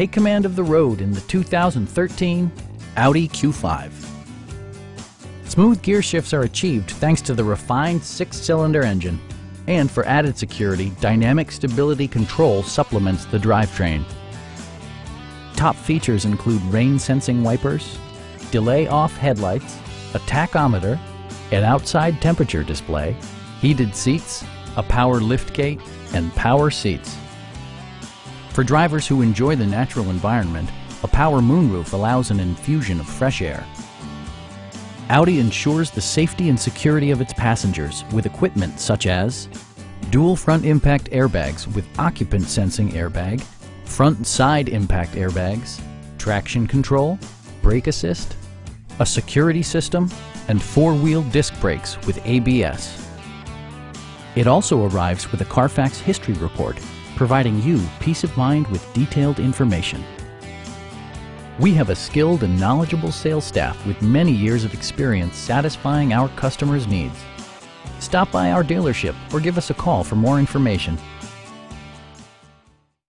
take command of the road in the 2013 Audi Q5. Smooth gear shifts are achieved thanks to the refined 6-cylinder engine. And for added security, dynamic stability control supplements the drivetrain. Top features include rain-sensing wipers, delay-off headlights, a tachometer, an outside temperature display, heated seats, a power liftgate, and power seats. For drivers who enjoy the natural environment, a power moonroof allows an infusion of fresh air. Audi ensures the safety and security of its passengers with equipment such as dual front impact airbags with occupant sensing airbag, front and side impact airbags, traction control, brake assist, a security system, and four-wheel disc brakes with ABS. It also arrives with a Carfax history report, providing you peace of mind with detailed information. We have a skilled and knowledgeable sales staff with many years of experience satisfying our customers' needs. Stop by our dealership or give us a call for more information.